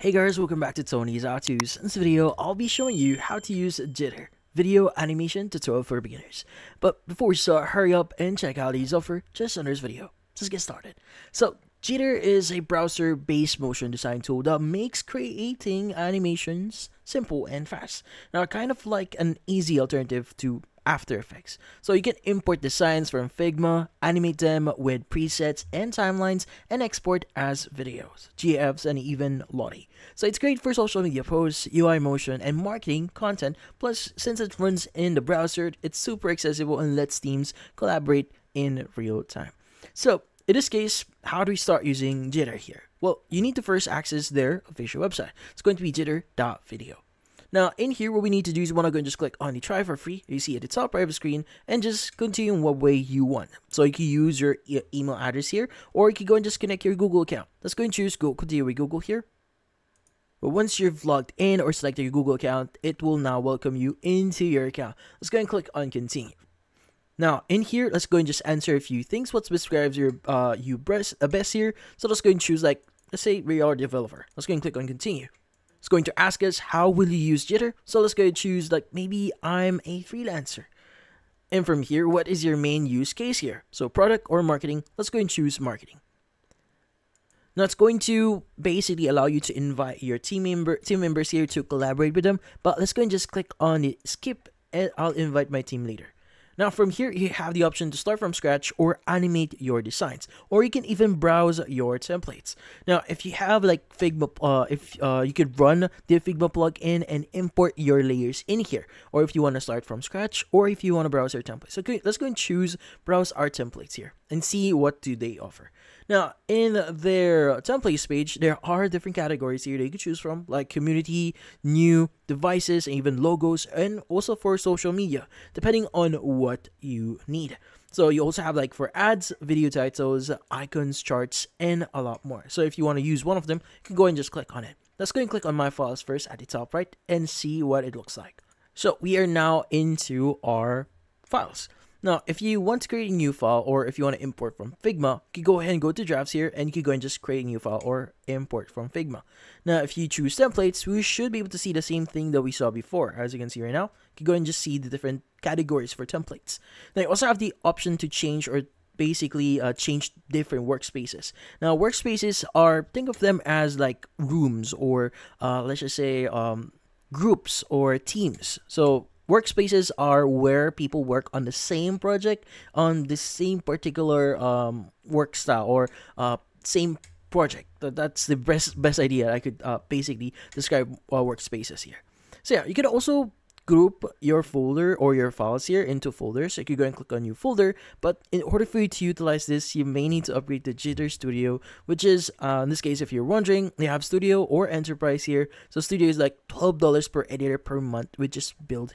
Hey guys, welcome back to Tony's HowTos. In this video, I'll be showing you how to use Jitter, video animation tutorial for beginners. But before we start, hurry up and check out these offer just under this video. Let's get started. So, Jitter is a browser-based motion design tool that makes creating animations simple and fast. Now, kind of like an easy alternative to After Effects. So you can import designs from Figma, animate them with presets and timelines, and export as videos, GIFs, and even Lottie. So it's great for social media posts, UI motion, and marketing content. Plus, since it runs in the browser, it's super accessible and lets teams collaborate in real time. So in this case, how do we start using Jitter here? Well, you need to first access their official website. It's going to be jitter.video. Now, in here, what we need to do is we want to go and just click on the try for free. You see at the top right of the screen, and just continue in what way you want. So you can use your email address here, or you can go and just connect your Google account. Let's go and choose Google, continue with Google here. But once you've logged in or selected your Google account, it will now welcome you into your account. Let's go and click on continue. Now, in here, let's go and just answer a few things. What describes your best here? So let's go and choose, like, let's say we are a developer. Let's go and click on continue. It's going to ask us, how will you use Jitter? So let's go and choose, like, maybe I'm a freelancer. And from here, what is your main use case here? So product or marketing, let's go and choose marketing. Now it's going to basically allow you to invite your team members here to collaborate with them. But let's go and just click on the skip and I'll invite my team leader. Now from here, you have the option to start from scratch or animate your designs, or you can even browse your templates. Now, if you have like Figma, you could run the Figma plugin and import your layers in here, or if you want to start from scratch, or if you want to browse your templates. So let's go and choose browse our templates here and see what do they offer. Now, in their templates page, there are different categories here that you can choose from, like community, new, devices, and even logos, and also for social media, depending on what you need. So you also have, like, for ads, video titles, icons, charts, and a lot more. So if you want to use one of them, you can go and just click on it. Let's go and click on my files first at the top right and see what it looks like. So we are now into our files. Now, if you want to create a new file, or if you want to import from Figma, you can go ahead and go to drafts here, and you can go and just create a new file or import from Figma. Now, if you choose templates, we should be able to see the same thing that we saw before. As you can see right now, you can go and just see the different categories for templates. Now, you also have the option to change or basically change different workspaces. Now, workspaces are, think of them as like rooms or let's just say groups or teams. So workspaces are where people work on the same project, on the same particular work style or same project. That's the best idea I could basically describe workspaces here. So yeah, you can also group your folder or your files here into folders. So you can go and click on new folder, but in order for you to utilize this, you may need to upgrade to Jitter Studio, which is in this case, if you're wondering, they have Studio or Enterprise here. So Studio is like $12 per editor per month, which is billed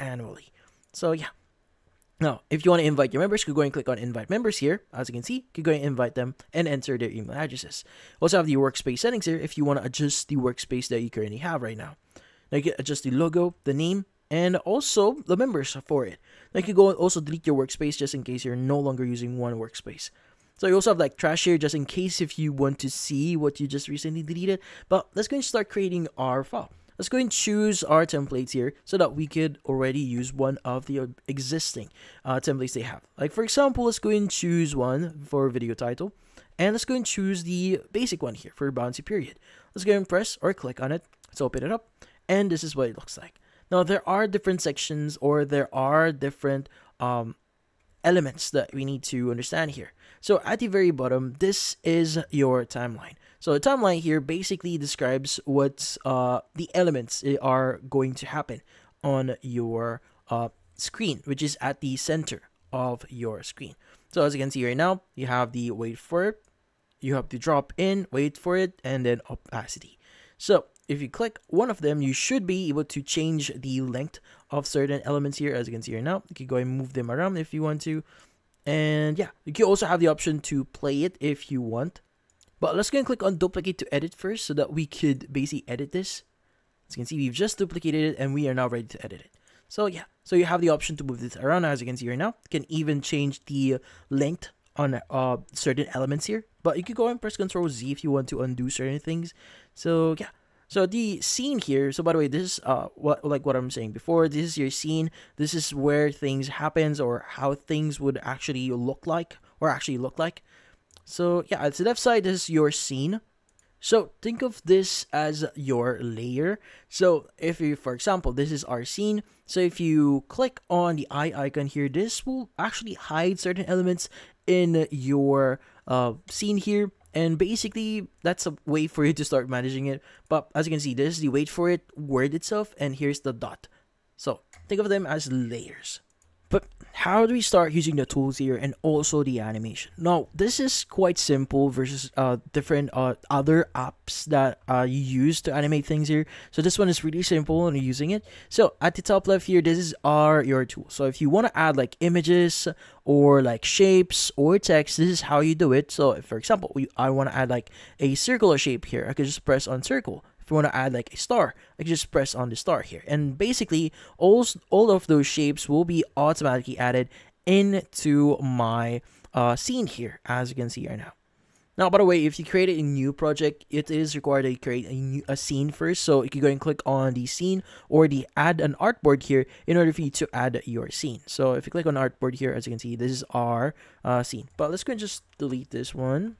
annually. So yeah. Now, if you want to invite your members, you can go and click on invite members here. As you can see, you can go and invite them and enter their email addresses. Also have the workspace settings here if you want to adjust the workspace that you currently have right now. Now you can adjust the logo, the name, and also the members for it. Now you can go and also delete your workspace just in case you're no longer using one workspace. So you also have like trash here just in case if you want to see what you just recently deleted. But let's go and start creating our file. Let's go and choose our templates here so that we could already use one of the existing templates they have. Like, for example, let's go and choose one for video title. And let's go and choose the basic one here for bouncy period. Let's go and press or click on it. Let's open it up. And this is what it looks like. Now, there are different sections or there are different elements that we need to understand here. So at the very bottom, this is your timeline. So the timeline here basically describes what the elements are going to happen on your screen, which is at the center of your screen. So as you can see right now, you have the wait for it, you have to drop in, wait for it, and then opacity. So if you click one of them, you should be able to change the length of certain elements here. As you can see right now, you can go and move them around if you want to. And yeah, you can also have the option to play it if you want. But let's go and click on duplicate to edit first so that we could basically edit this. As you can see, we've just duplicated it and we are now ready to edit it. So yeah, so you have the option to move this around. As you can see right now, you can even change the length on certain elements here. But you can go and press Ctrl Z if you want to undo certain things. So yeah. So the scene here, so by the way, this is what I'm saying before, this is your scene. This is where things happens or how things would actually look like or So yeah, it's the left side, this is your scene. So think of this as your layer. So if you, for example, this is our scene. So if you click on the eye icon here, this will actually hide certain elements in your scene here. And basically, that's a way for you to start managing it. But as you can see, this is the wait for it word itself, and here's the dot. So think of them as layers. But how do we start using the tools here and also the animation? Now, this is quite simple versus different other apps that you use to animate things here. So this one is really simple and you're using it. So at the top left here, this is your tool. So if you want to add like images or like shapes or text, this is how you do it. So if, for example, I want to add like a circular shape here, I could just press on circle. If you want to add like a star, I can just press on the star here. And basically, all of those shapes will be automatically added into my scene here, as you can see right now. Now, by the way, if you create a new project, it is required that you create a scene first. So you can go and click on the scene or the add an artboard here in order for you to add your scene. So if you click on artboard here, as you can see, this is our scene. But let's go and just delete this one.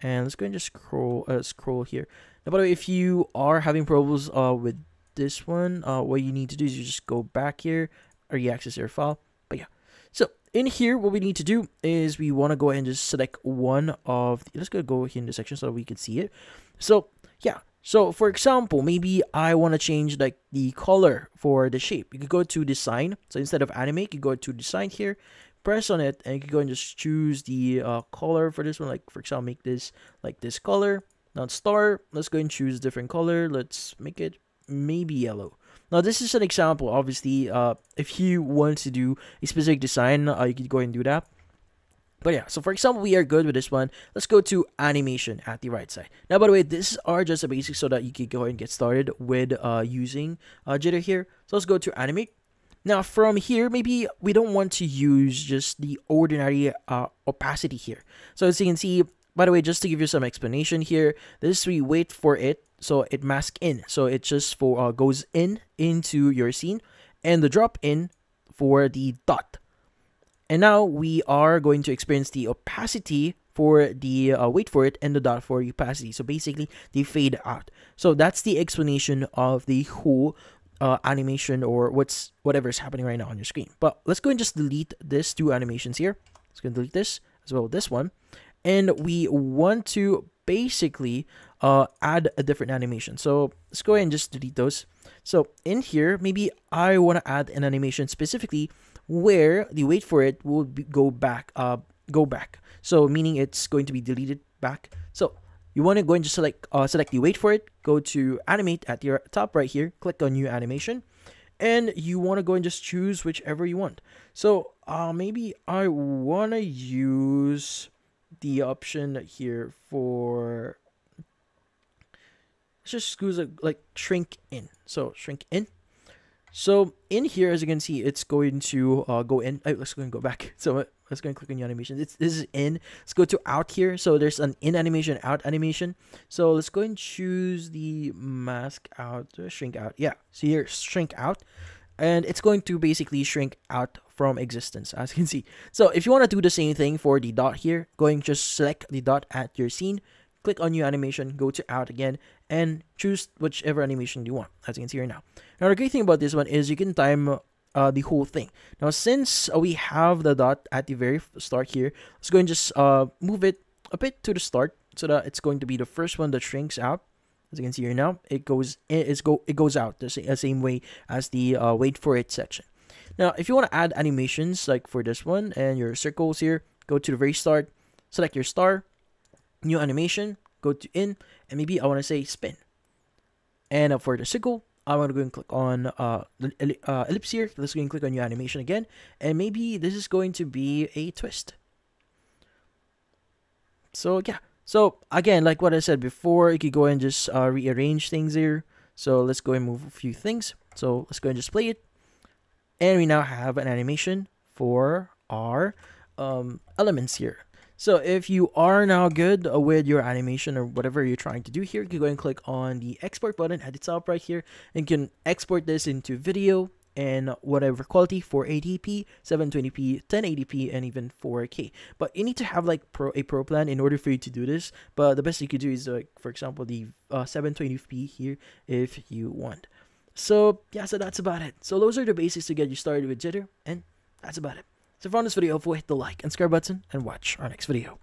And let's go and just scroll here. Now, by the way, if you are having problems with this one, what you need to do is you just go back here or you access your file. But yeah, so in here, what we need to do is we want to go ahead and just select one of the, let's go here in the section so that we can see it. So yeah, so for example, maybe I want to change like the color for the shape. You could go to design. So instead of animate, you go to design here. Press on it, and you can go and just choose the color for this one. Like, for example, make this like this color. Now star, let's go and choose a different color. Let's make it maybe yellow. Now this is an example. Obviously, if you want to do a specific design, you could go and do that. But yeah, so for example, we are good with this one. Let's go to animation at the right side. Now, by the way, these are just the basics so that you can go ahead and get started with using Jitter here. So let's go to animate. Now, from here, maybe we don't want to use just the ordinary opacity here. So as you can see, by the way, just to give you some explanation here, this we wait for it, so it masks in. So it just for goes in into your scene, and the drop in for the dot. And now we are going to experience the opacity for the wait for it and the dot for opacity. So basically, they fade out. So that's the explanation of the whole animation or whatever is happening right now on your screen. But let's go and just delete this two animations here. Let's go and delete this as well as this one. And we want to basically add a different animation. So let's go ahead and just delete those. So in here, maybe I want to add an animation specifically where the wait for it will go back. So meaning it's going to be deleted back. So you want to go and just select the wait for it, go to animate at your top right here, click on new animation, and you want to go and just choose whichever you want. So maybe I want to use the option here for, let's just choose like shrink in. So shrink in. So in here, as you can see, it's going to go in. Let's go and go back. So let's go and click on the animation. This is in. Let's go to out here. So there's an in animation, out animation. So let's go and choose the mask out, shrink out. Yeah, so here, shrink out. And it's going to basically shrink out from existence, as you can see. So if you want to do the same thing for the dot here, go and just select the dot at your scene. Click on new animation, go to out again, and choose whichever animation you want, as you can see right now. Now, the great thing about this one is you can time the whole thing. Now, since we have the dot at the very start here, let's go and just move it a bit to the start so that it's going to be the first one that shrinks out. As you can see here now, it goes out the same way as the wait for it section. Now, if you want to add animations like for this one and your circles here, go to the very start, select your star, new animation, go to in, and maybe I want to say spin. And for the circle, I want to go and click on ellipse here. Let's go and click on new animation again, and maybe this is going to be a twist. So yeah. So again, like what I said before, you could go and just rearrange things here. So let's go and move a few things. So let's go and just play it. And we now have an animation for our elements here. So if you are now good with your animation or whatever you're trying to do here, you can go and click on the export button at the top right here, and you can export this into video and whatever quality, 480p, 720p, 1080p, and even 4K. But you need to have like a pro plan in order for you to do this. But the best you could do is like, for example, the 720p here if you want. So yeah, so that's about it. So those are the basics to get you started with Jitter, and that's about it. So if you found this video, hopefully hit the like and subscribe button and watch our next video.